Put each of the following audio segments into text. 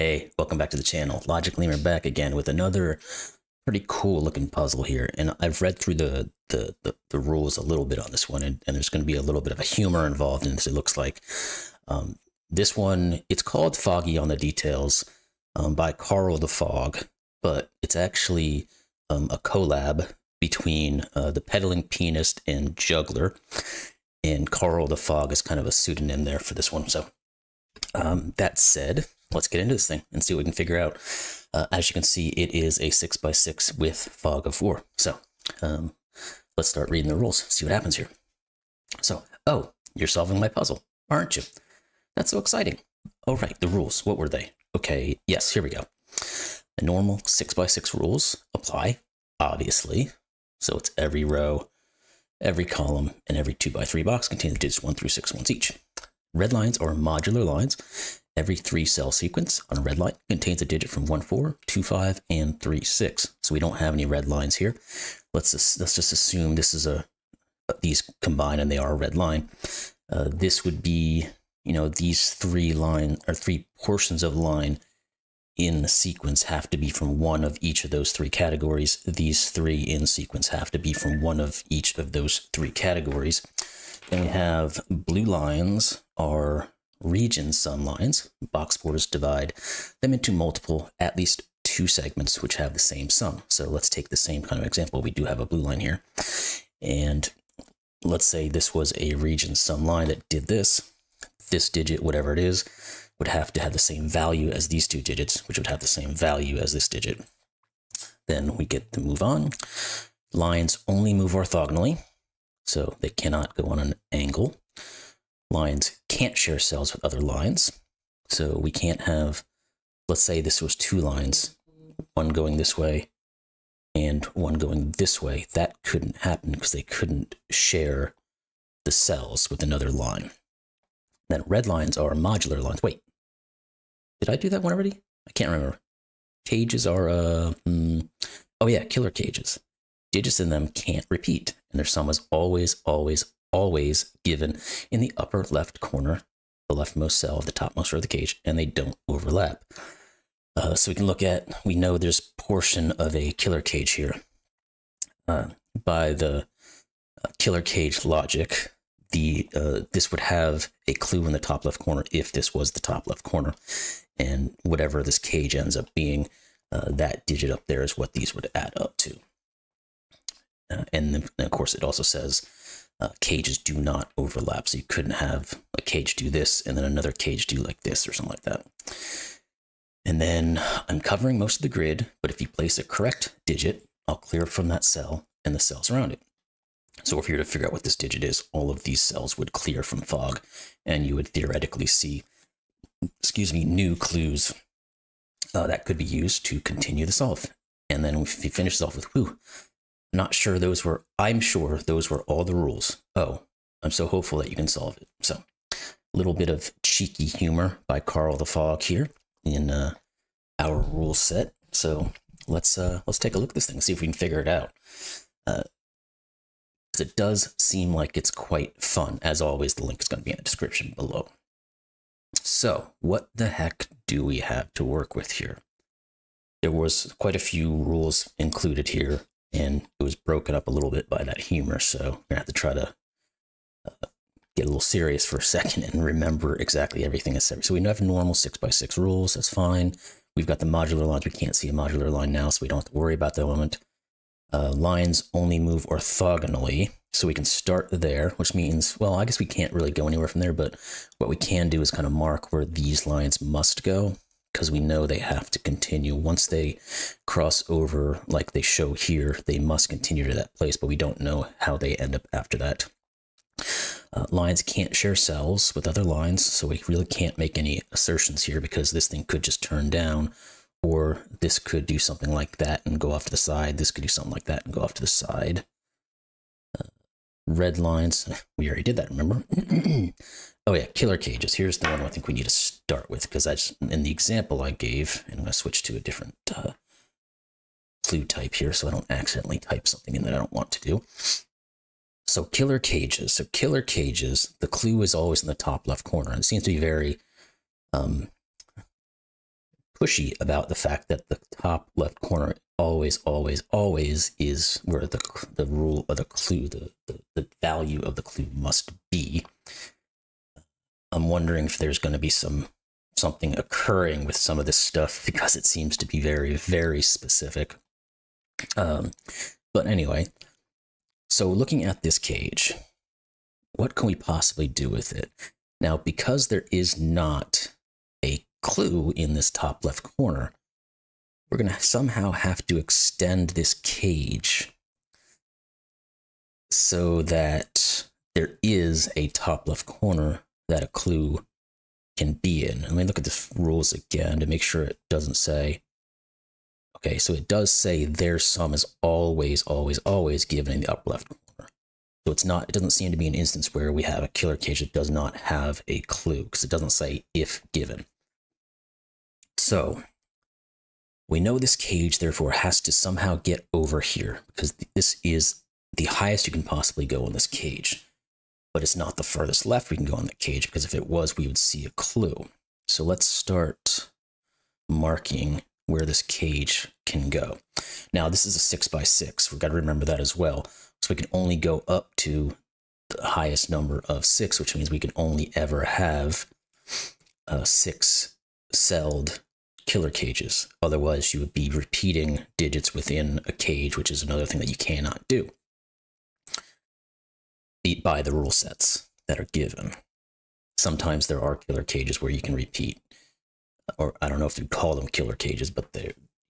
Hey, welcome back to the channel. Logic Lemur back again with another pretty cool looking puzzle here. And I've read through the rules a little bit on this one, and there's going to be a little bit of a humor involved in this, it looks like. This one, it's called Foggy on the Details by Karl the Fog, but it's actually a collab between the Pedalling Pianist and Juggler. And Karl the Fog is kind of a pseudonym there for this one. So that said, let's get into this thing and see what we can figure out. As you can see, it is a 6x6 with Fog of War. So let's start reading the rules, see what happens here. So, oh, you're solving my puzzle, aren't you? That's so exciting. All right, the rules, what were they? Okay, yes, here we go. The normal 6x6 rules apply, obviously. So it's every row, every column, and every 2x3 box contains digits 1 through 6 once each. Red lines are modular lines. Every 3-cell sequence on a red line contains a digit from 1, 4, 2, 5, and 3, 6. So we don't have any red lines here. Let's just assume this is these combine and they are a red line. This would be, you know, these three portions of line in the sequence have to be from one of each of those 3 categories. These 3 in sequence have to be from one of each of those 3 categories. Then we have blue lines are region sum lines. Box borders divide them into multiple, at least 2 segments, which have the same sum. So let's take the same kind of example. We do have a blue line here. And let's say this was a region sum line that did this. This digit, whatever it is, would have to have the same value as these 2 digits, which would have the same value as this digit. Then we get to move on. Lines only move orthogonally, so they cannot go on an angle. Lines can't share cells with other lines. So we can't have, let's say this was 2 lines, one going this way and one going this way. That couldn't happen because they couldn't share the cells with another line. Then red lines are modular lines. Wait, did I do that one already? I can't remember. Cages are, oh yeah, killer cages. Digits in them can't repeat, and their sum is always, always, always given in the upper left corner, the leftmost cell of the topmost row of the cage, and they don't overlap. So we can look at, we know there's a portion of a killer cage here. By the killer cage logic, this would have a clue in the top left corner if this was the top left corner, and whatever this cage ends up being, that digit up there is what these would add up to. And then, of course, it also says cages do not overlap. So you couldn't have a cage do this and then another cage do like this or something like that. And then I'm covering most of the grid, but if you place a correct digit, I'll clear from that cell and the cells around it. So if you were to figure out what this digit is, all of these cells would clear from fog, and you would theoretically see, excuse me, new clues that could be used to continue the solve. And then we finish this off with, whew, not sure those were, I'm sure those were all the rules. Oh, I'm so hopeful that you can solve it. So a little bit of cheeky humor by Karl the Fog here in our rule set. So let's take a look at this thing and see if we can figure it out. It does seem like it's quite fun. As always, the link is going to be in the description below. So what the heck do we have to work with here? There was quite a few rules included here, and it was broken up a little bit by that humor. So we're going to have to try to get a little serious for a second and remember exactly everything I said. So we have normal 6x6 rules. That's fine. We've got the modular lines. We can't see a modular line now, so we don't have to worry about that element. Lines only move orthogonally, so we can start there, which means, well, I guess we can't really go anywhere from there, but what we can do is kind of mark where these lines must go, because we know they have to continue. Once they cross over, like they show here, they must continue to that place, but we don't know how they end up after that. Lines can't share cells with other lines, so we really can't make any assertions here, because this thing could just turn down, or this could do something like that and go off to the side. This could do something like that and go off to the side. Red lines, we already did that, remember? Oh yeah, killer cages. Here's the one I think we need to start with, because in the example I gave, and I'm going to switch to a different clue type here so I don't accidentally type something in that I don't want to do. So killer cages. So killer cages, the clue is always in the top left corner, and it seems to be very... pushy about the fact that the top left corner always is where the rule of the clue, the value of the clue must be. I'm wondering if there's going to be something occurring with some of this stuff, because it seems to be very, very specific. But anyway, so looking at this cage, what can we possibly do with it? Now, because there is not a clue in this top left corner, we're going to somehow have to extend this cage so that there is a top left corner that a clue can be in. Let me look at the rules again to make sure it doesn't say. Okay, so it does say their sum is always given in the upper left corner. So it's not, it doesn't seem to be an instance where we have a killer cage that does not have a clue, because it doesn't say if given. So we know this cage therefore has to somehow get over here, because this is the highest you can possibly go in this cage. But it's not the furthest left we can go on the cage, because if it was, we would see a clue. So let's start marking where this cage can go. Now, this is a 6 by 6. We've got to remember that as well. So we can only go up to the highest number of 6, which means we can only ever have 6-celled killer cages. Otherwise, you would be repeating digits within a cage, which is another thing that you cannot do by the rule sets that are given. Sometimes there are killer cages where you can repeat, or I don't know if you call them killer cages, but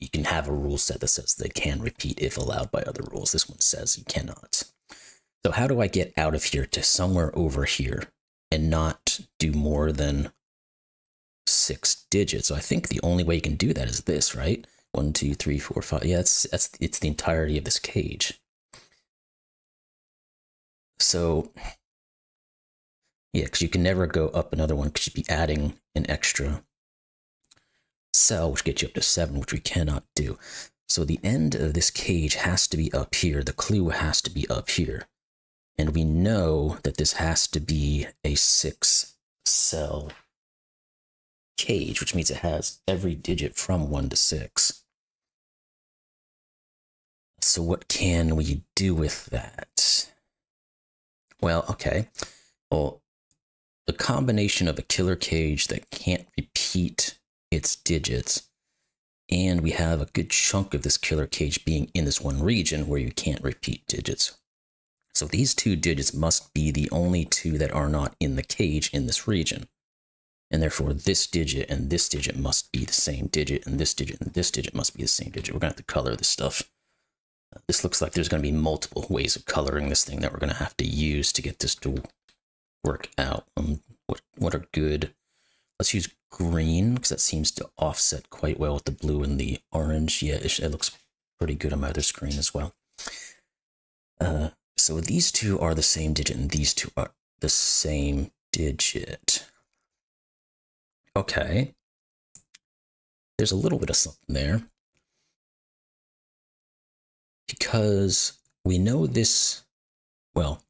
you can have a rule set that says they can repeat if allowed by other rules. This one says you cannot. So how do I get out of here to somewhere over here and not do more than 6 digits? So I think the only way you can do that is this, right? 1, 2, 3, 4, 5. Yeah, it's the entirety of this cage. So, yeah, because you can never go up another one, because you'd be adding an extra cell, which gets you up to 7, which we cannot do. So the end of this cage has to be up here. The clue has to be up here. And we know that this has to be a 6-cell cage, which means it has every digit from 1 to 6. So what can we do with that? Well, okay, well, the combination of a killer cage that can't repeat its digits, and we have a good chunk of this killer cage being in this one region where you can't repeat digits. So these 2 digits must be the only 2 that are not in the cage in this region. And therefore, this digit and this digit must be the same digit, and this digit and this digit must be the same digit. We're going to have to color this stuff. This looks like there's going to be multiple ways of coloring this thing that we're going to have to use to get this to work out. What are good? Let's use green, because that seems to offset quite well with the blue and the orange. Yeah, it looks pretty good on my other screen as well. So these 2 are the same digit, and these 2 are the same digit. Okay. There's a little bit of something there, because we know this, well,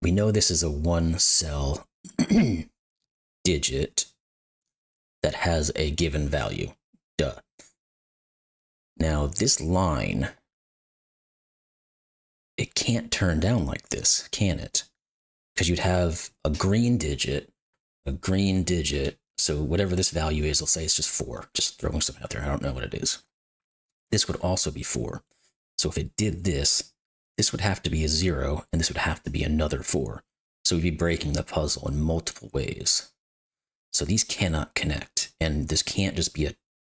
we know this is a 1-cell digit that has a given value. Duh. Now, this line, it can't turn down like this, can it? Because you'd have a green digit, so whatever this value is, we'll say it's just 4. Just throwing something out there, I don't know what it is. This would also be 4. So if it did this, this would have to be a 0, and this would have to be another 4. So we'd be breaking the puzzle in multiple ways. So these cannot connect, and this can't just be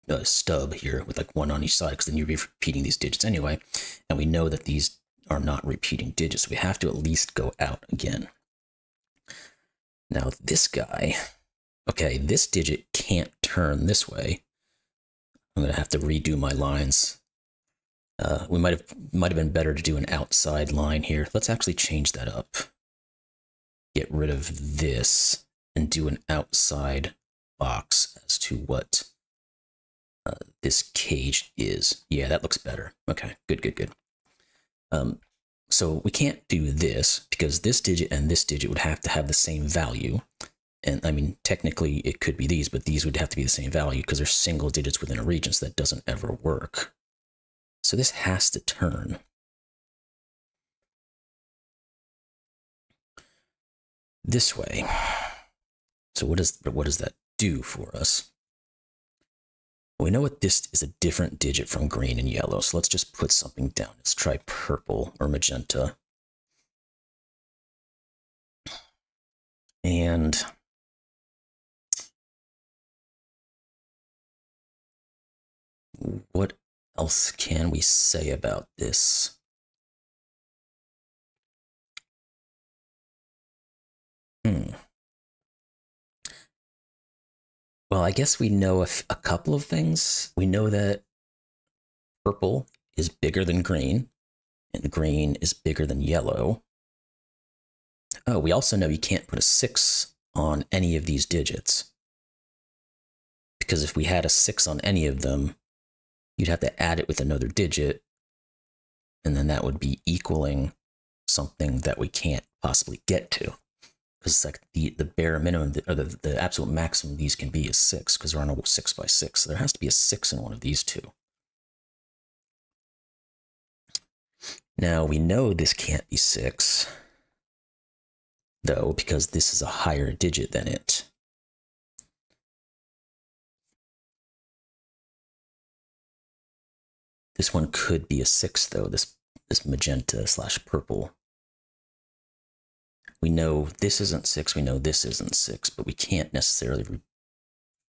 a stub here with like 1 on each side, because then you'd be repeating these digits anyway, and we know that these are not repeating digits, so we have to at least go out again. Now this guy, okay, this digit can't turn this way. I'm going to have to redo my lines. We might have been better to do an outside line here. Let's actually change that up. Get rid of this and do an outside box as to what this cage is. Yeah, that looks better. Okay, good. So we can't do this, because this digit and this digit would have to have the same value, and I mean, technically it could be these, but these would have to be the same value because they're single digits within a region, so that doesn't ever work. So this has to turn. This way. So what does that do for us? We know what this is, a different digit from green and yellow. So let's just put something down. Let's try purple or magenta. And what else can we say about this? Well, I guess we know a couple of things. We know that purple is bigger than green, and green is bigger than yellow. Oh, we also know you can't put a 6 on any of these digits, because if we had a 6 on any of them, you'd have to add it with another digit, and then that would be equaling something that we can't possibly get to. Because like the bare minimum, or the absolute maximum these can be is 6, because they're on a 6 by 6. So there has to be a 6 in one of these two. Now we know this can't be 6, though, because this is a higher digit than it. This one could be a 6, though, this magenta / purple. We know this isn't 6, we know this isn't 6, but we can't necessarily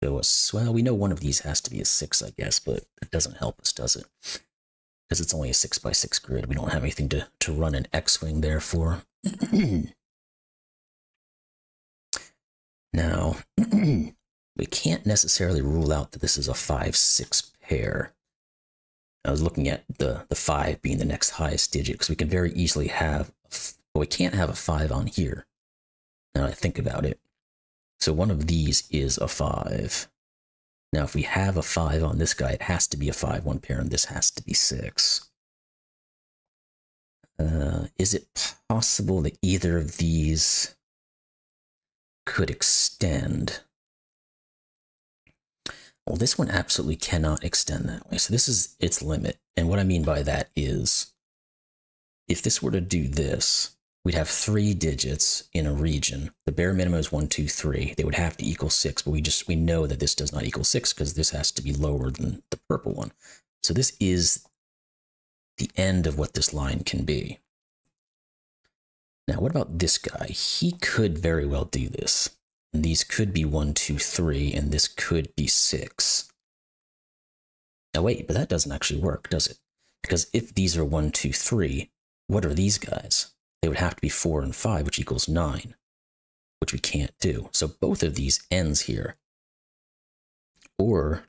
go as well. We know one of these has to be a 6, I guess, but it doesn't help us, does it? Because it's only a 6 by 6 grid. We don't have anything to run an X-wing there for. Now, we can't necessarily rule out that this is a 5-6 pair. I was looking at the 5 being the next highest digit, because we can very easily have but we can't have a 5 on here, now that I think about it. So one of these is a 5. Now if we have a 5 on this guy, it has to be a 5-1 pair, and this has to be 6. Is it possible that either of these could extend? Well, this one absolutely cannot extend that way. So this is its limit. And what I mean by that is, if this were to do this, we'd have 3 digits in a region. The bare minimum is 1, 2, 3. They would have to equal 6, but we know that this does not equal 6, because this has to be lower than the purple one. So this is the end of what this line can be. Now, what about this guy? He could very well do this. And these could be 1, 2, 3, and this could be 6. Now wait, but that doesn't actually work, does it? Because if these are 1, 2, 3, what are these guys? They would have to be 4 and 5, which equals 9, which we can't do. So both of these ends here. Or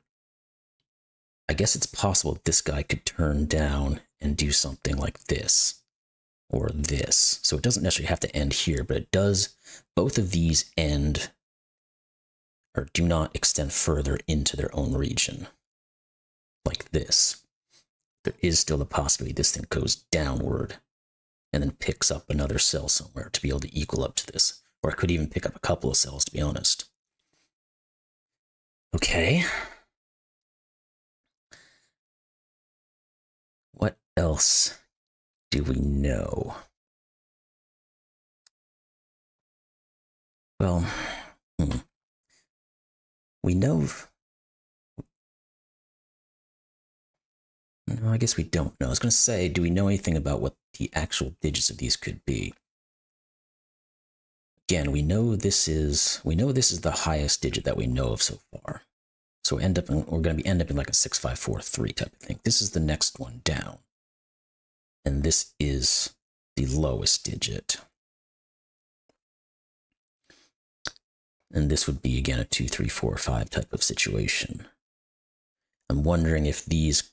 I guess it's possible this guy could turn down and do something like this or this. So it doesn't necessarily have to end here, but it does. Both of these end or do not extend further into their own region like this. There is still the possibility this thing goes downward and then picks up another cell somewhere to be able to equal up to this. Or it could even pick up a couple of cells, to be honest. Okay. What else do we know? Well, we know... No, I guess we don't know. I was going to say, do we know anything about what the actual digits of these could be? Again, we know this is the highest digit that we know of so far. So we're going to end up in like a 6, 5, 4, 3 type of thing. This is the next one down, and this is the lowest digit, and this would be again a 2, 3, 4, 5 type of situation. I'm wondering if these.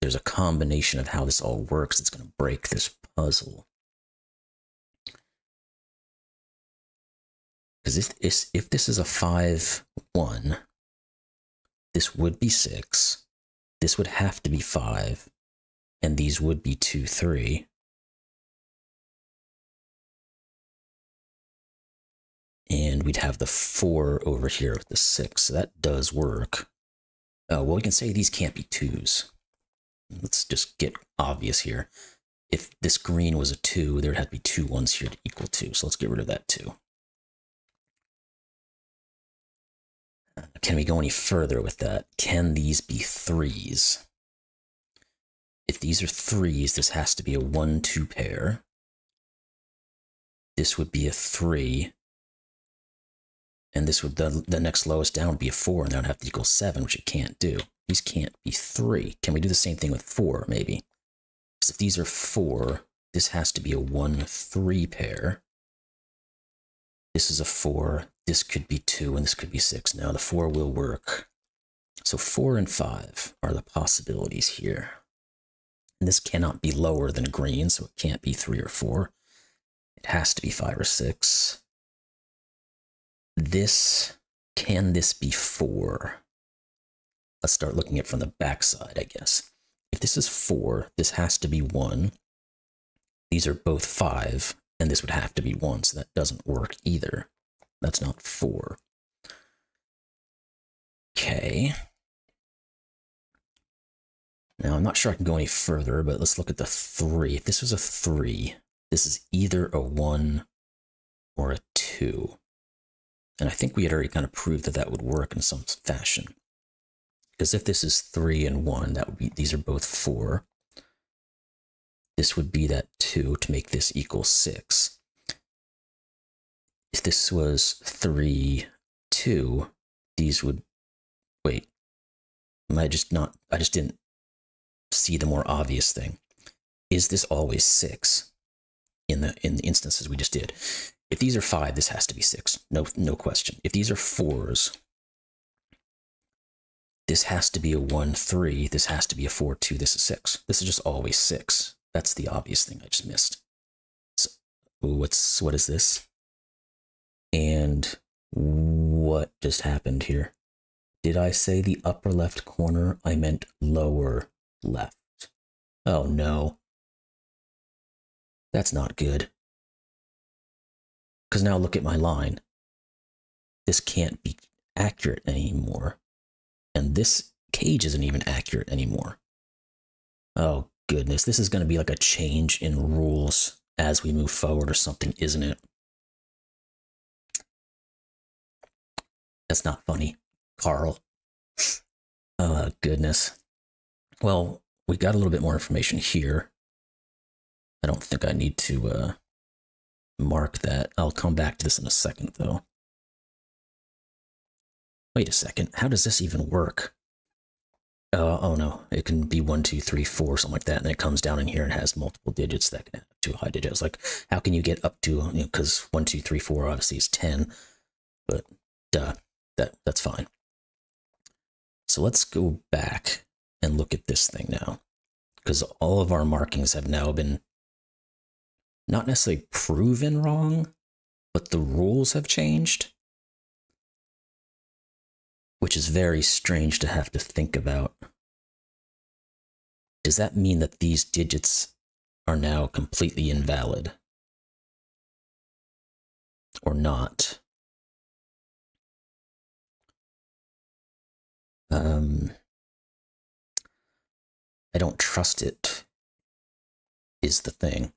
There's a combination of how this all works that's going to break this puzzle. Because if this is a 5-1, this would be 6, this would have to be 5, and these would be 2, 3. And and we'd have the 4 over here with the 6. So that does work. Well, we can say these can't be 2s. Let's just get obvious here. If this green was a 2, there would have to be 2 1s here to equal 2. So let's get rid of that 2. Can we go any further with that? Can these be 3s? If these are 3s, this has to be a 1-2 pair. This would be a 3. And this would, the next lowest down would be a 4, and that would have to equal 7, which it can't do. These can't be 3. Can we do the same thing with 4, maybe? Because if these are 4, this has to be a 1-3 pair. This is a 4, this could be 2, and this could be 6. Now the 4 will work. So 4 and 5 are the possibilities here. And this cannot be lower than green, so it can't be 3 or 4. It has to be 5 or 6. This, can this be 4? Let's start looking at it from the backside, I guess. If this is 4, this has to be 1. These are both 5, and this would have to be 1, so that doesn't work either. That's not 4. Okay. Now, I'm not sure I can go any further, but let's look at the 3. If this was a 3, this is either a 1 or a 2. And I think we had already kind of proved that that would work in some fashion. Because if this is 3 and 1, that would be, these are both 4. This would be that 2 to make this equal 6. If this was 3, 2, these would, wait, I just didn't see the more obvious thing. Is this always 6 in the instances we just did? If these are 5, this has to be 6. No question. If these are 4s, this has to be a 1-3. This has to be a 4-2. This is 6. This is just always 6. That's the obvious thing I just missed. So what is this? And what just happened here? Did I say the upper left corner? I meant lower left. Oh no. That's not good. Because now look at my line. This can't be accurate anymore. And this cage isn't even accurate anymore. Oh goodness, this is going to be like a change in rules as we move forward or something, isn't it? That's not funny, Karl. Oh goodness. Well, we got a little bit more information here. I don't think I need to mark that. I'll come back to this in a second, though. Wait a second. How does this even work? Oh, no. It can be 1, 2, 3, 4, something like that. And then it comes down in here and has multiple digits that can add up to a high digit. It's like, how can you get up to, you know, because 1, 2, 3, 4 obviously is 10. But, duh, that's fine. So let's go back and look at this thing now. Because all of our markings have now been not necessarily proven wrong, but the rules have changed, which is very strange to have to think about. Does that mean that these digits are now completely invalid? Or not? I don't trust it, is the thing.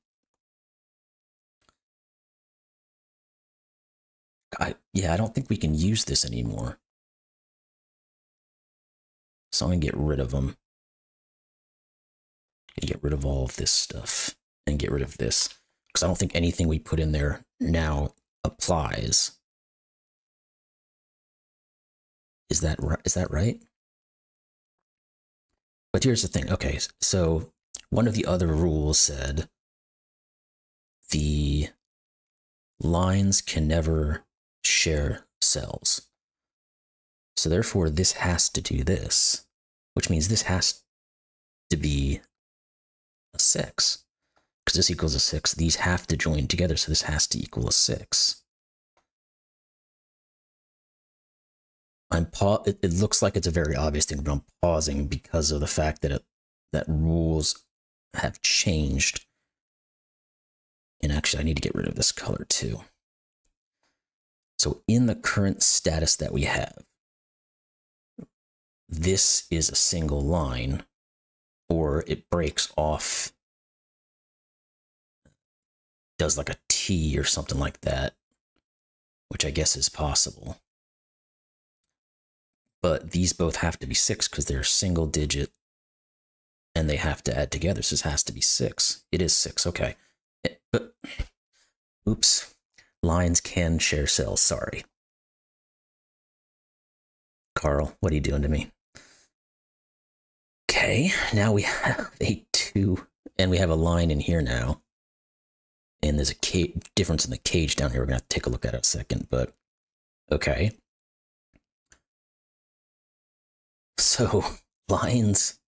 I don't think we can use this anymore. So I'm going to get rid of them. Get rid of all of this stuff and get rid of this. Because I don't think anything we put in there now applies. Is that right? But here's the thing. Okay, so one of the other rules said the lines can never share cells. So therefore, this has to do this, which means this has to be a 6. Because this equals a 6, these have to join together, so this has to equal a 6. It looks like it's a very obvious thing, but I'm pausing because of the fact that that rules have changed. And actually, I need to get rid of this color too. So in the current status that we have, this is a single line, or it breaks off, does like a T or something like that, which I guess is possible. But these both have to be 6 because they're single digit and they have to add together. So this has to be 6. It is 6. Okay. But, oops. Lines can share cells. Sorry. Karl, what are you doing to me? Okay. Now we have a 2 and we have a line in here now. And there's a difference in the cage down here. We're going to have to take a look at it in a second, but okay. So lines,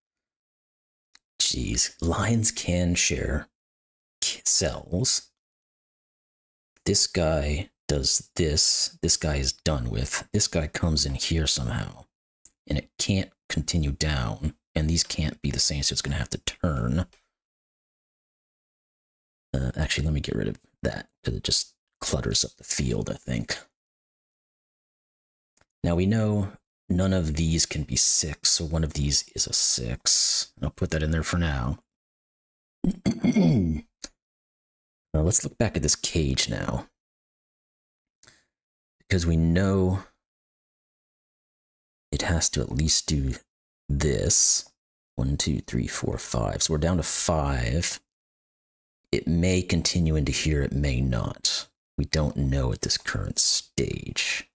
jeez, lines can share cells. This guy does this. This guy is done with. This guy comes in here somehow, and it can't continue down, and these can't be the same, so it's going to have to turn. Actually, let me get rid of that because it just clutters up the field, I think. Now we know none of these can be 6, so one of these is a 6. I'll put that in there for now. Let's look back at this cage now, because we know it has to at least do this. 1, 2, 3, 4, 5. So we're down to 5. It may continue into here, it may not. We don't know at this current stage.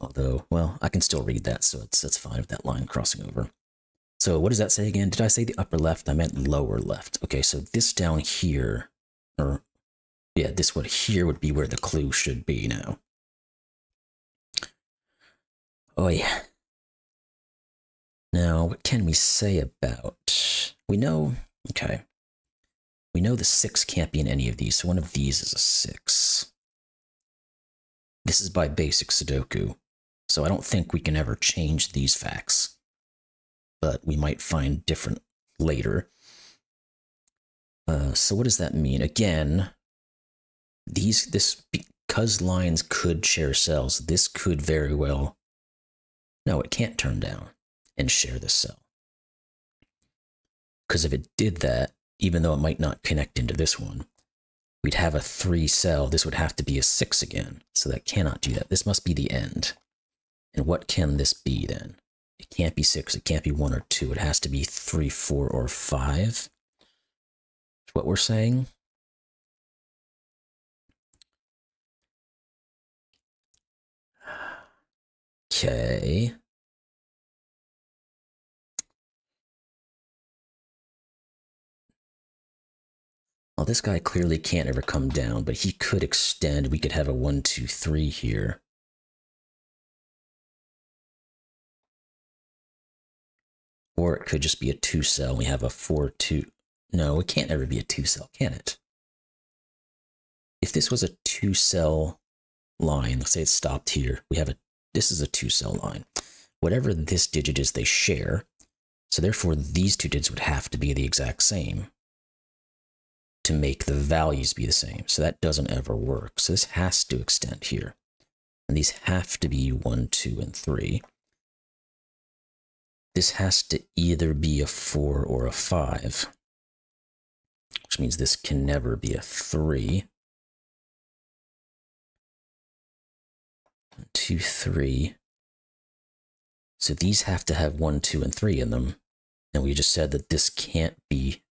Although, well, I can still read that, so it's, that's fine with that line crossing over. So what does that say again? Did I say the upper left? I meant lower left. Okay, so this down here, or yeah, this one here would be where the clue should be now. Oh yeah. Now, what can we say about, we know, okay. We know the 6 can't be in any of these, so one of these is a 6. This is by basic Sudoku, so I don't think we can ever change these facts, but we might find different later. So what does that mean? Again, because lines could share cells, this could very well... No, it can't turn down and share this cell. Because if it did that, even though it might not connect into this one, we'd have a 3 cell. This would have to be a 6 again. So that cannot do that. This must be the end. And what can this be then? It can't be 6. It can't be 1 or 2. It has to be 3, 4, or 5. That's what we're saying. Okay. Well, this guy clearly can't ever come down, but he could extend. We could have a 1, 2, 3 here. Or it could just be a 2 cell. We have a 4, 2. No, it can't ever be a 2 cell, can it? If this was a 2 cell line, let's say it stopped here. We have a, this is a 2 cell line. Whatever this digit is, they share. So therefore, these two digits would have to be the exact same to make the values be the same. So that doesn't ever work. So this has to extend here. And these have to be 1, 2, and 3. This has to either be a 4 or a 5, which means this can never be a 3. 1, 2, 3. So these have to have 1, 2, and 3 in them. And we just said that this can't be,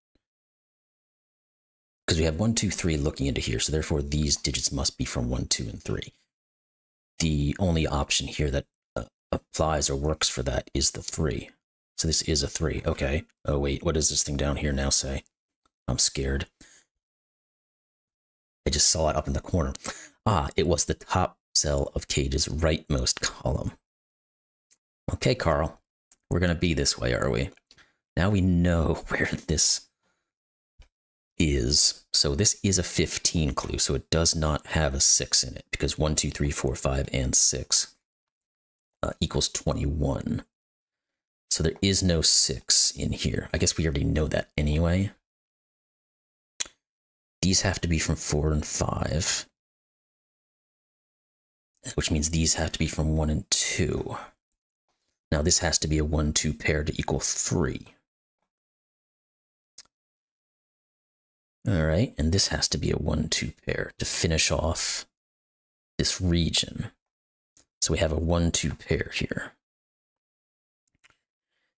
because we have 1, 2, 3 looking into here, so therefore these digits must be from 1, 2, and 3. The only option here that applies or works for that is the 3. So this is a 3. Okay. Oh wait, what does this thing down here now say? I'm scared. I just saw it up in the corner. Ah, it was the top cell of Cage's rightmost column. Okay, Karl, we're gonna be this way, are we? Now we know where this is. So this is a 15 clue, so it does not have a 6 in it, because 1, 2, 3, 4, 5, and 6 equals 21. So there is no 6 in here. I guess we already know that anyway. These have to be from 4 and 5. which means these have to be from 1 and 2. Now this has to be a 1-2 pair to equal 3. All right, and this has to be a 1-2 pair to finish off this region. So we have a 1-2 pair here.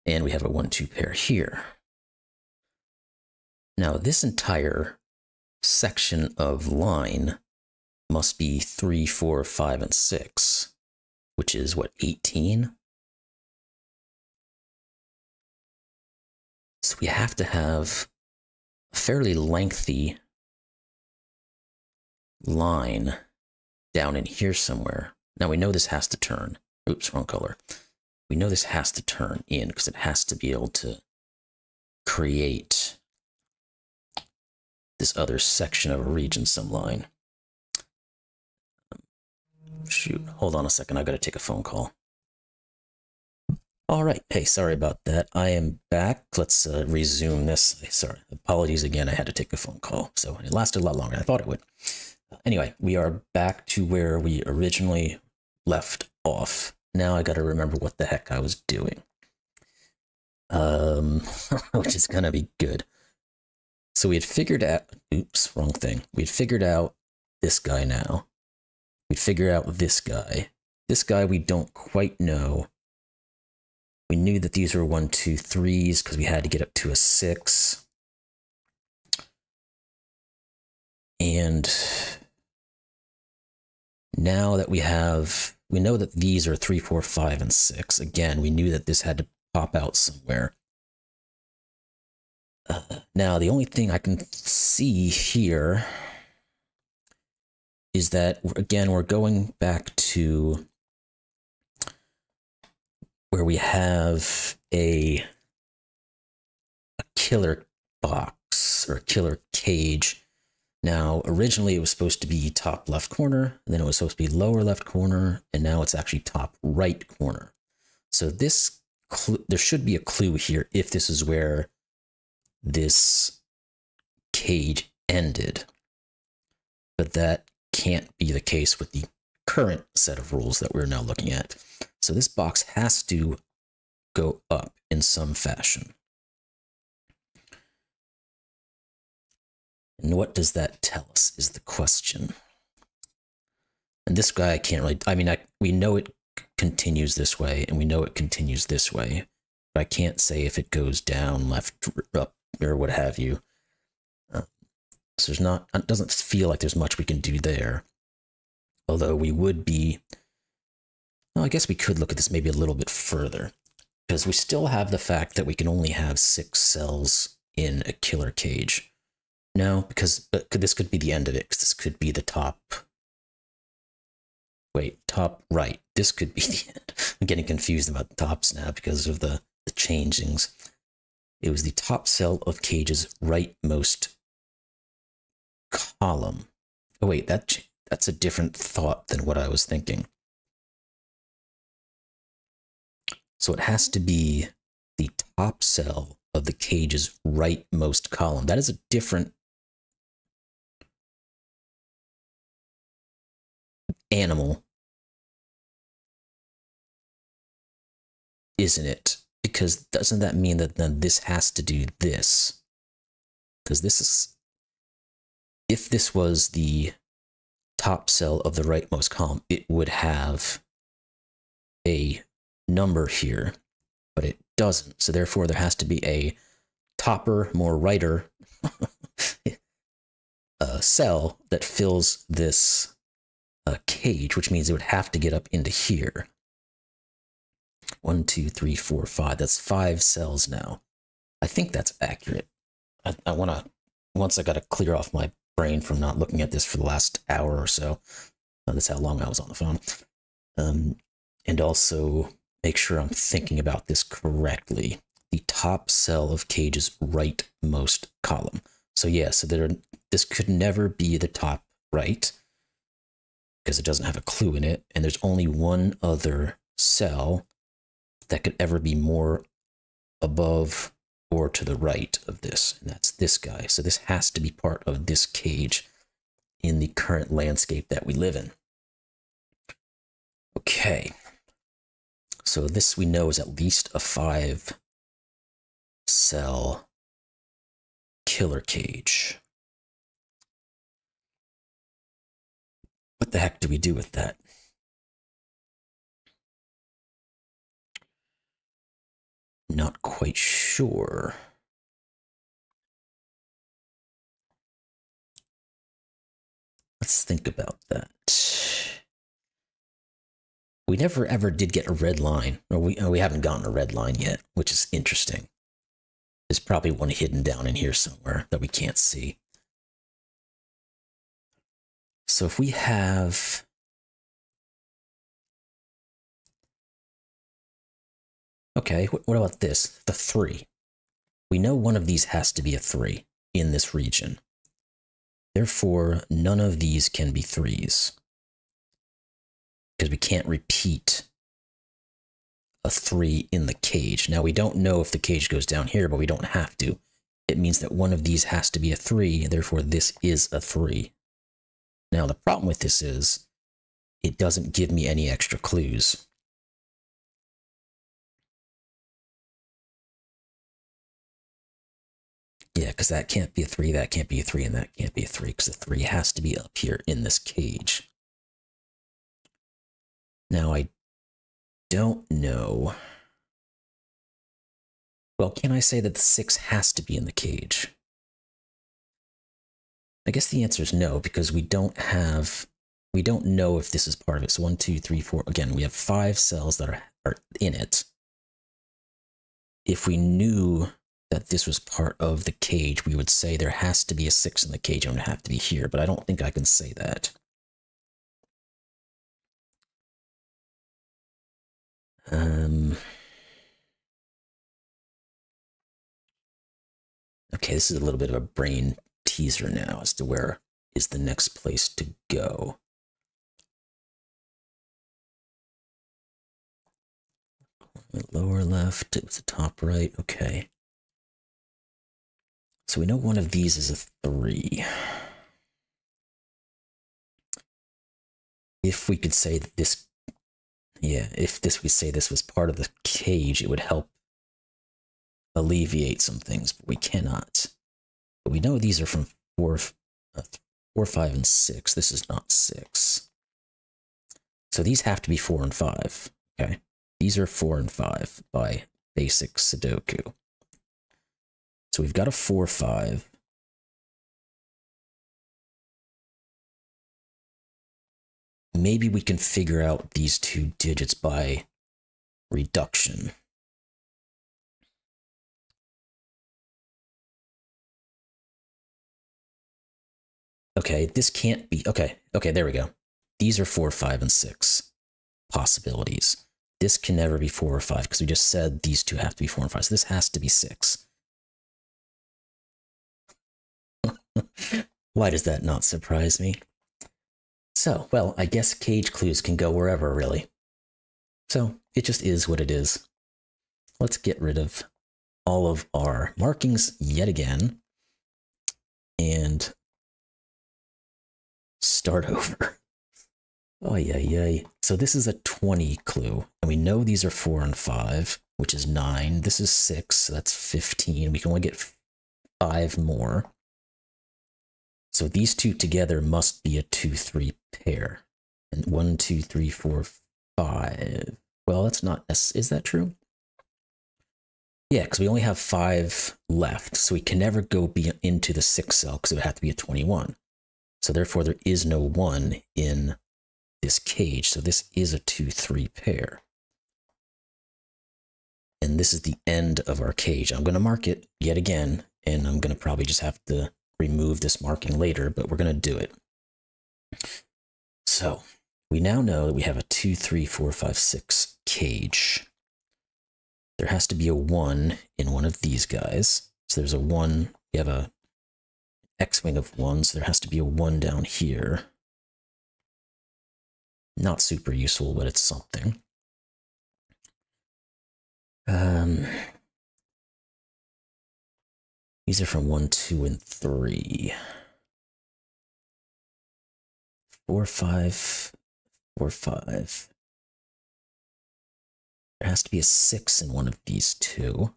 And we have a 1-2 pair here. Now this entire section of line must be 3, 4, 5, and 6, which is what, 18? So we have to have a fairly lengthy line down in here somewhere. Now we know this has to turn. Oops, wrong color. We know this has to turn in because it has to be able to create this other section of a region sum line. Shoot, hold on a second. I've got to take a phone call. All right. Hey, sorry about that. I am back. Let's resume this. Sorry. Apologies again. I had to take a phone call. So it lasted a lot longer than I thought it would. Anyway, we are back to where we originally left off. Now I got to remember what the heck I was doing, which is going to be good. So we had figured out, oops, wrong thing. We had figured out this guy now. We'd figure out this guy. This guy we don't quite know. We knew that these were 1, 2, 3s because we had to get up to a 6. And now that we know that these are 3, 4, 5, and 6. Again, we knew that this had to pop out somewhere. Now, the only thing I can see here is that, again, we're going back to where we have a killer box or a killer cage. Now, originally it was supposed to be top left corner, and then it was supposed to be lower left corner, and now it's actually top right corner. So this there should be a clue here if this is where this cage ended, but that can't be the case with the current set of rules that we're now looking at. So this box has to go up in some fashion. And what does that tell us is the question. And this guy, I can't really, I mean, we know it continues this way and we know it continues this way, but I can't say if it goes down, left, up, or what have you. So there's not, it doesn't feel like there's much we can do there. Although we would be, well, I guess we could look at this maybe a little bit further, because we still have the fact that we can only have 6 cells in a killer cage. No, because this could be the end of it, because this could be the top. Wait, top right. This could be the end. I'm getting confused about the tops now because of the changings. It was the top cell of cage's rightmost column. Oh wait, that's a different thought than what I was thinking. So it has to be the top cell of the cage's rightmost column. That is a different animal, isn't it? Because doesn't that mean that then this has to do this? Because this is, if this was the top cell of the rightmost column, it would have a number here, but it doesn't. So therefore, there has to be a topper, more righter cell that fills this cage, which means it would have to get up into here. 1, 2, 3, 4, 5. That's 5 cells now. I think that's accurate. I want to, once I got to clear off my brain from not looking at this for the last hour or so. That's how long I was on the phone. And also make sure I'm thinking about this correctly. The top cell of cage's rightmost column. So yeah, so this could never be the top right because it doesn't have a clue in it. And there's only one other cell that could ever be more above or to the right of this, and that's this guy. So this has to be part of this cage in the current landscape that we live in. Okay. So this we know is at least a 5-cell killer cage. What the heck do we do with that? Not quite sure. Let's think about that. We never ever did get a red line, or we haven't gotten a red line yet, which is interesting. There's probably one hidden down in here somewhere that we can't see. So if we have okay, what about this? The 3. We know one of these has to be a 3 in this region. Therefore, none of these can be 3s. Because we can't repeat a 3 in the cage. Now, we don't know if the cage goes down here, but we don't have to. It means that one of these has to be a 3, therefore this is a 3. Now, the problem with this is it doesn't give me any extra clues. Yeah, because that can't be a 3, that can't be a 3, and that can't be a 3, because the 3 has to be up here in this cage. Now, I don't know. Well, can I say that the 6 has to be in the cage? I guess the answer is no, because we don't know if this is part of it. So 1, 2, 3, 4, again, we have 5 cells that are in it. If we knew that this was part of the cage, we would say there has to be a 6 in the cage. I'm going to have to be here, but I don't think I can say that. Okay, this is a little bit of a brain teaser now as to where is the next place to go. Lower left, it was the top right, okay. So we know one of these is a 3. If we could say that this, yeah, if this we say this was part of the cage, it would help alleviate some things, but we cannot. But we know these are from 4, 5, and 6. This is not 6. So these have to be 4 and 5. Okay, these are 4 and 5 by basic Sudoku. So we've got a 4, 5. Maybe we can figure out these 2 digits by reduction. Okay, this can't be, okay, there we go. These are 4, 5, and 6 possibilities. This can never be 4 or 5 because we just said these 2 have to be 4 and 5. So this has to be 6. Why does that not surprise me? So, well, I guess cage clues can go wherever, really. So, it just is what it is. Let's get rid of all of our markings yet again. And start over. Oh, yeah, yeah. So this is a 20 clue. And we know these are 4 and 5, which is 9. This is 6, so that's 15. We can only get 5 more. So these 2 together must be a 2-3 pair. And 1, 2, 3, 4, 5. Well, that's not, is that true? Yeah, because we only have 5 left. So we can never go into the 6 cell because it would have to be a 21. So therefore there is no 1 in this cage. So this is a 2-3 pair. And this is the end of our cage. I'm going to mark it yet again, and I'm going to probably just have to remove this marking later, but we're going to do it. So we now know that we have a 2, 3, 4, 5, 6 cage. There has to be a 1 in one of these guys. So there's a 1, we have a X-wing of 1, so there has to be a 1 down here. Not super useful, but it's something. These are from 1, 2, and 3. 4, 5, 4, 5. There has to be a 6 in one of these two.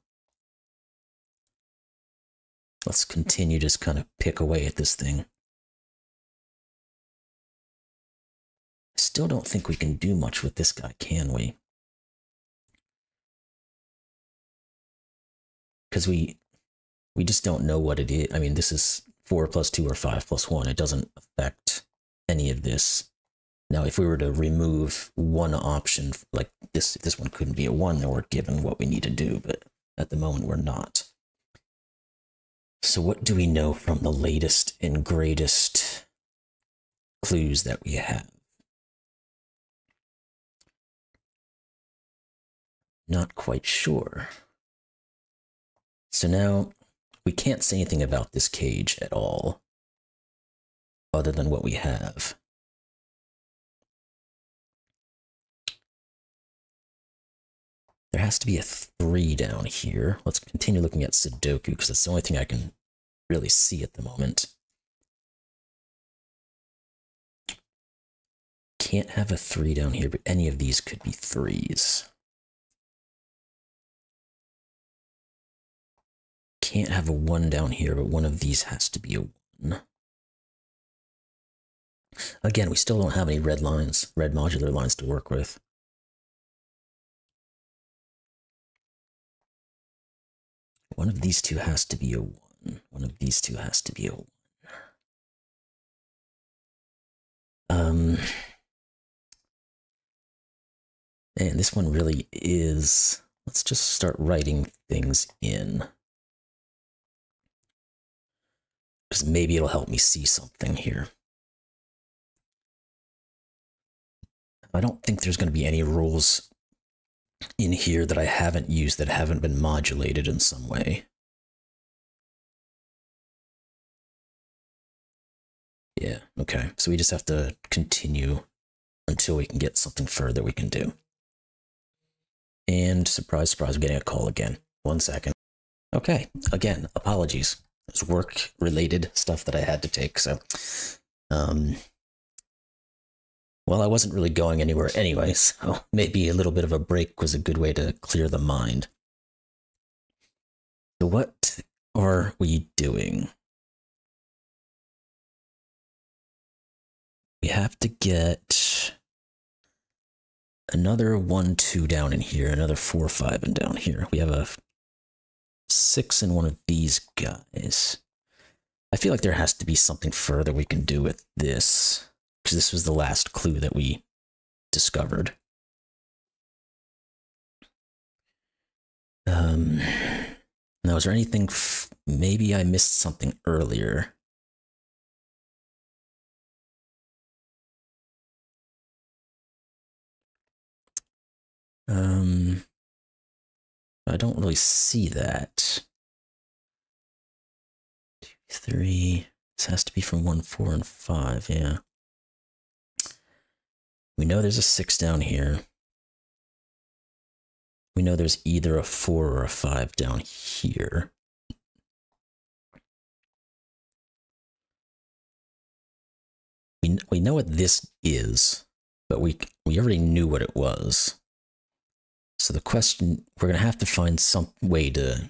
Let's continue to just kind of pick away at this thing. Still don't think we can do much with this guy, can we? Because we just don't know what it is. I mean, this is 4 plus 2 or 5 plus 1. It doesn't affect any of this. Now, if we were to remove one option, like this, if this one couldn't be a 1, then we're given what we need to do, but at the moment we're not. So what do we know from the latest and greatest clues that we have? Not quite sure. So now, we can't say anything about this cage at all, other than what we have. There has to be a 3 down here. Let's continue looking at Sudoku, because that's the only thing I can really see at the moment. Can't have a 3 down here, but any of these could be 3s. Can't have a 1 down here, but one of these has to be a 1. Again, we still don't have any red lines, red modular lines to work with. One of these two has to be a 1. One of these two has to be a 1. And this one really is... Let's just start writing things in. Because maybe it'll help me see something here. I don't think there's going to be any rules in here that I haven't used that haven't been modulated in some way. Yeah, okay. So we just have to continue until we can get something further we can do. And surprise, surprise, I'm getting a call again. One second. Okay, again, apologies. It's work-related stuff that I had to take, so... well, I wasn't really going anywhere anyway, so maybe a little bit of a break was a good way to clear the mind. So what are we doing? We have to get another 1, 2 down in here, another 4, 5 and down here. We have a 6 in one of these guys. I feel like there has to be something further we can do with this, because this was the last clue that we discovered. Now, is there anything... maybe I missed something earlier. I don't really see that. 2, 3... This has to be from 1, 4, and 5, yeah. We know there's a 6 down here. We know there's either a 4 or a 5 down here. We know what this is, but we already knew what it was. So the question, we're going to have to find some way to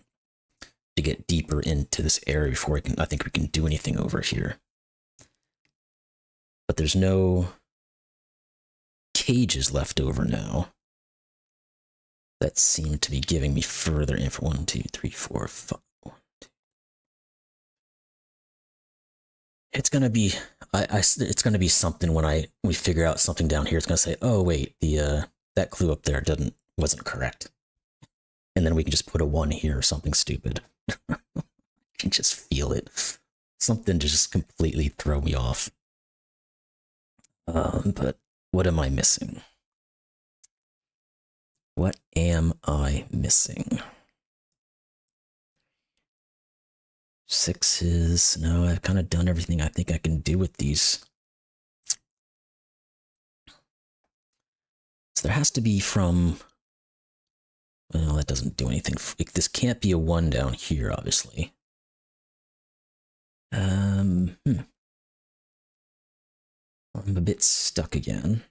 get deeper into this area before I think we can do anything over here. But there's no... cages left over now that seem to be giving me further info. 1, 2, 3, 4, 5. 1, 2. It's gonna be it's gonna be something when we figure out something down here. It's gonna say, oh wait, the that clue up there wasn't correct, and then we can just put a 1 here or something stupid. I can just feel it. Something to just completely throw me off. But what am I missing? What am I missing? 6s. No, I've kind of done everything I think I can do with these. So there has to be from... well, that doesn't do anything. This can't be a 1 down here, obviously. I'm a bit stuck again.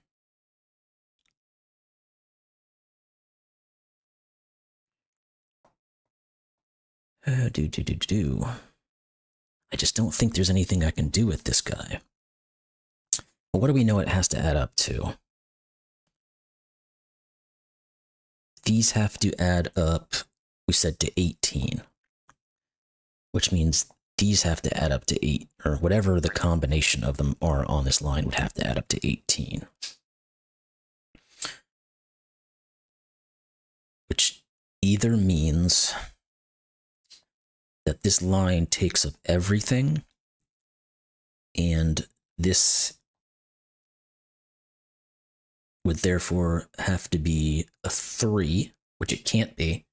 I just don't think there's anything I can do with this guy. But what do we know it has to add up to? These have to add up, we said, to 18. Which means these have to add up to 8, or whatever the combination of them are on this line would have to add up to 18. Which either means that this line takes up everything, and this would therefore have to be a 3, which it can't be,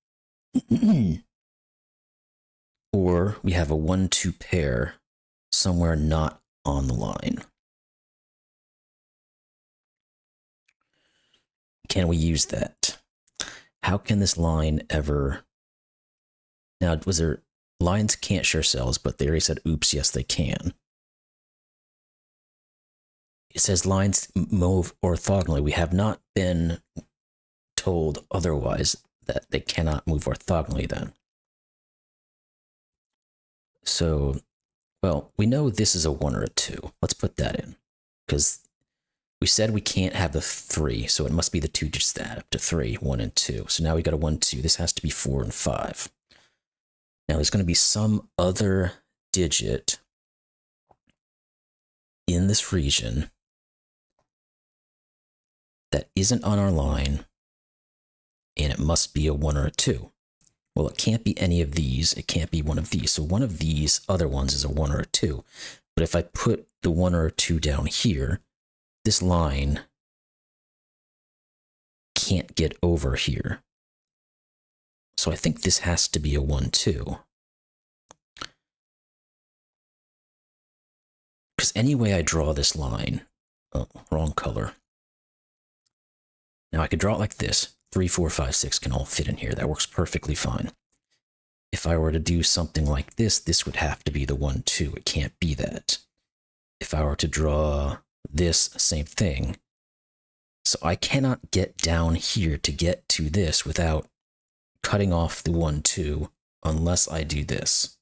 or we have a 1-2 pair somewhere not on the line. Can we use that? How can this line ever... Now, was there... Lines can't share cells, but they already said, oops, yes, they can. It says lines move orthogonally. We have not been told otherwise that they cannot move orthogonally then. So, well, we know this is a 1 or a 2. Let's put that in, because we said we can't have a 3, so it must be the 2 just that, up to 3, 1 and 2. So now we got a 1, 2. This has to be 4 and 5. Now there's going to be some other digit in this region that isn't on our line, and it must be a 1 or a 2. Well, it can't be any of these. It can't be one of these. So one of these other ones is a 1 or a 2. But if I put the 1 or a 2 down here, this line can't get over here. So I think this has to be a 1, 2. Because any way I draw this line, oh, wrong color. Now I could draw it like this. 3, 4, 5, 6 can all fit in here. That works perfectly fine. If I were to do something like this, this would have to be the 1, 2. It can't be that. If I were to draw this, same thing. So I cannot get down here to get to this without cutting off the 1, 2 unless I do this.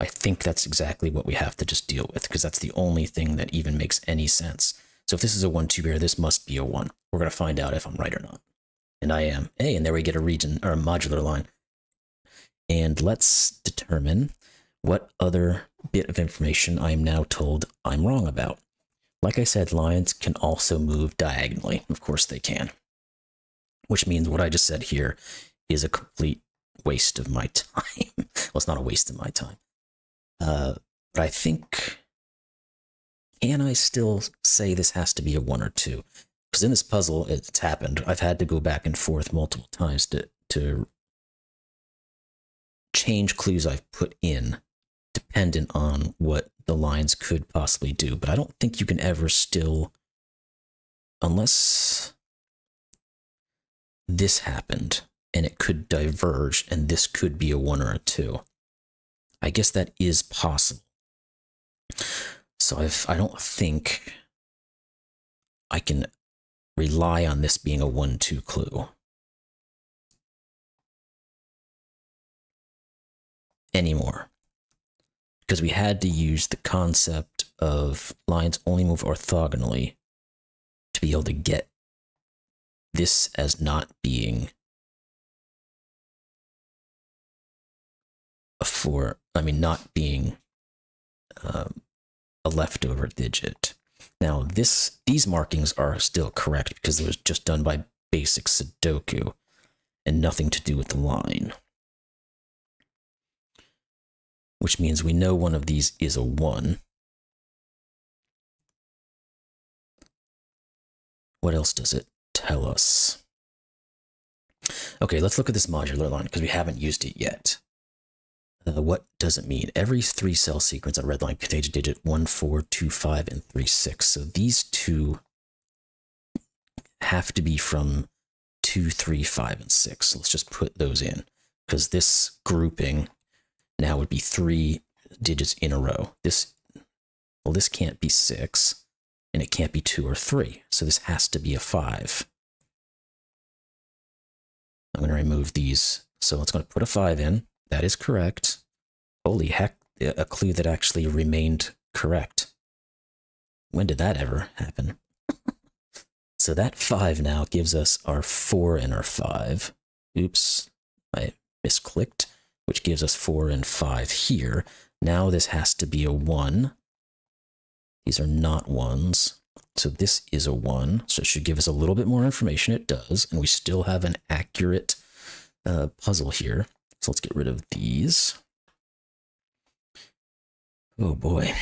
I think that's exactly what we have to just deal with, because that's the only thing that even makes any sense. So if this is a 1, 2 pair, this must be a 1. We're going to find out if I'm right or not. And I am. Hey, and there we get a region, or a modular line. And let's determine what other bit of information I am now told I'm wrong about. Like I said, lines can also move diagonally. Of course they can. Which means what I just said here is a complete waste of my time. Well, it's not a waste of my time. But I think... Can I still say this has to be a 1 or 2? Because in this puzzle, it's happened. I've had to go back and forth multiple times to change clues I've put in, dependent on what the lines could possibly do. But I don't think you can ever still, unless this happened, and it could diverge, and this could be a 1 or a 2. I guess that is possible. So I don't think I can rely on this being a 1-2 clue. Anymore. Because we had to use the concept of lines only move orthogonally to be able to get this as not being a 4, I mean, not being a leftover digit. Now, these markings are still correct because it was just done by basic Sudoku and nothing to do with the line. Which means we know one of these is a 1. What else does it tell us? Okay, let's look at this modular line because we haven't used it yet. What does it mean? Every 3-cell sequence on red line contains a digit 1, 4, 2, 5, and 3, 6. So these two have to be from 2, 3, 5, and 6. So let's just put those in, because this grouping now would be 3 digits in a row. Well, this can't be 6, and it can't be 2 or 3. So this has to be a 5. I'm going to remove these. So it's going to put a 5 in. That is correct. Holy heck, a clue that actually remained correct. When did that ever happen? So that 5 now gives us our 4 and our 5. Oops, I misclicked, which gives us 4 and 5 here. Now this has to be a 1. These are not 1s. So this is a 1. So it should give us a little bit more information. It does. And we still have an accurate puzzle here. So let's get rid of these. Oh boy.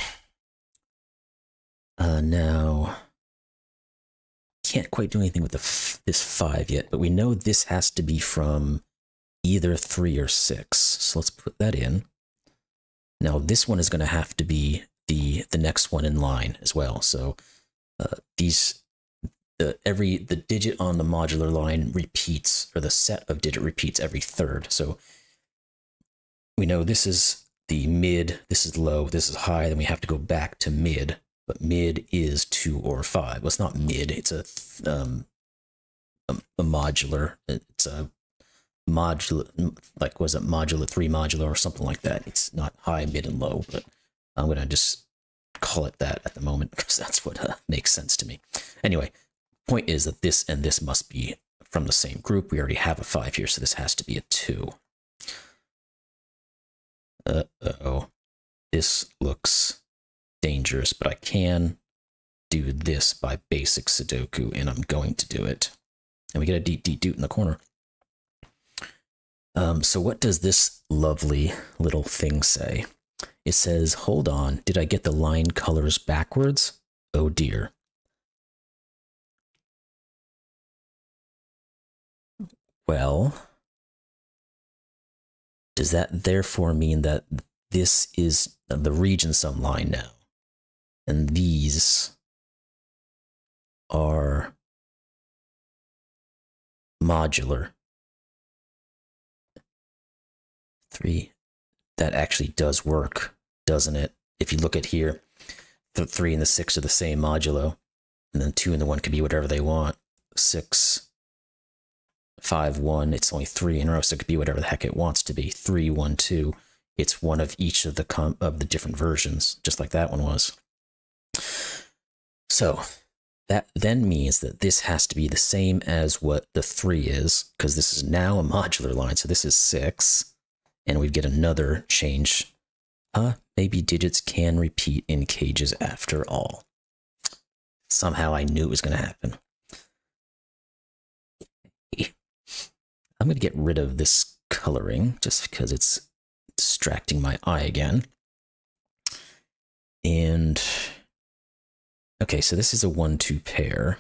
Now... can't quite do anything with this 5 yet, but we know this has to be from either 3 or 6. So let's put that in. Now this one is going to have to be the next one in line as well. So the digit on the modular line repeats, or the set of digit repeats every third. So we know this is the mid, this is low, this is high, then we have to go back to mid. But mid is 2 or 5. Well, it's not mid. It's a modular. It's a modular, like, was it modular 3 modular or something like that? It's not high, mid, and low, but I'm going to just call it that at the moment because that's what makes sense to me. Anyway, point is that this and this must be from the same group. We already have a 5 here, so this has to be a 2. Uh-oh. This looks... dangerous, but I can do this by basic Sudoku, and I'm going to do it. And we get a deet deet doot in the corner. So what does this lovely little thing say? It says, hold on, did I get the line colors backwards? Oh dear. Well, does that therefore mean that this is the region sum line now? And these are modular 3. That actually does work, doesn't it? If you look at here, the 3 and the 6 are the same modulo, and then 2 and the 1 could be whatever they want. 6, 5, 1. It's only 3 in a row, so it could be whatever the heck it wants to be. 3, 1, 2. It's one of each of the different versions, just like that one was. So that then means that this has to be the same as what the 3 is, because this is now a modular line. So this is 6, and we get another change. Maybe digits can repeat in cages after all. Somehow I knew it was going to happen. I'm going to get rid of this coloring just because it's distracting my eye again. And okay, so this is a 1-2 pair.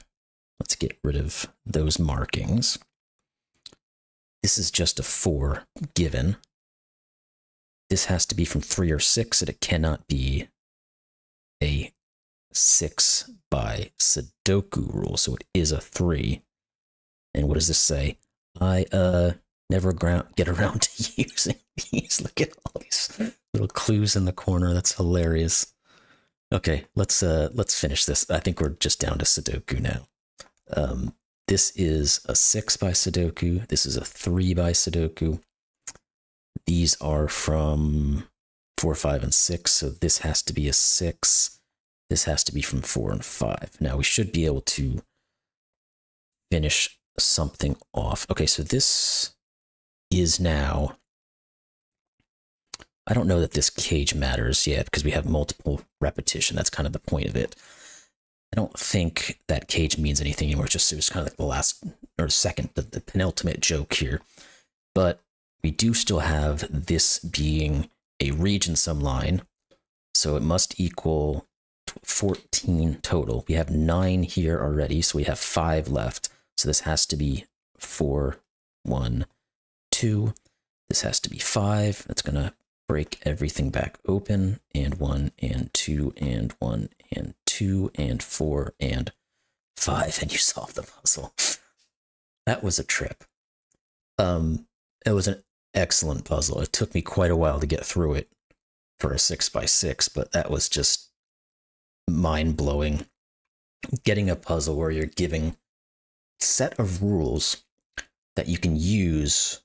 Let's get rid of those markings. This is just a 4 given. This has to be from 3 or 6, and it cannot be a 6 by Sudoku rule, so it is a 3. And what does this say? I never get around to using these. Look at all these little clues in the corner. That's hilarious. Okay, let's finish this. I think we're just down to Sudoku now. This is a 6 by Sudoku. This is a 3 by Sudoku. These are from 4, 5, and 6. So this has to be a 6. This has to be from 4 and 5. Now we should be able to finish something off. Okay, so this is now... I don't know that this cage matters yet because we have multiple repetition. That's kind of the point of it. I don't think that cage means anything anymore. It's kind of like the last or second, the penultimate joke here. But we do still have this being a region sum line. So it must equal 14 total. We have 9 here already, so we have 5 left. So this has to be 4, 1, 2. This has to be 5. That's going to break everything back open, and 1 and 2 and 1 and 2 and 4 and 5, and you solve the puzzle. That was a trip. It was an excellent puzzle. It took me quite a while to get through it for a 6 by 6, but that was just mind-blowing. Getting a puzzle where you're giving a set of rules that you can use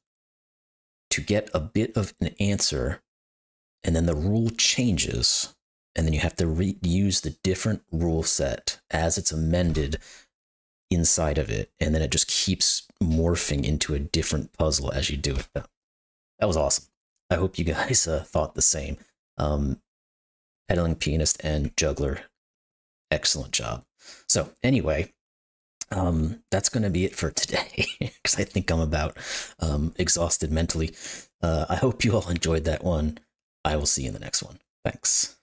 to get a bit of an answer and then the rule changes, and then you have to reuse the different rule set as it's amended inside of it, and then it just keeps morphing into a different puzzle as you do it. That was awesome. I hope you guys thought the same. Pedalling Pianist and Juggler, excellent job. So anyway, that's going to be it for today, because I think I'm about exhausted mentally. I hope you all enjoyed that one. I will see you in the next one. Thanks.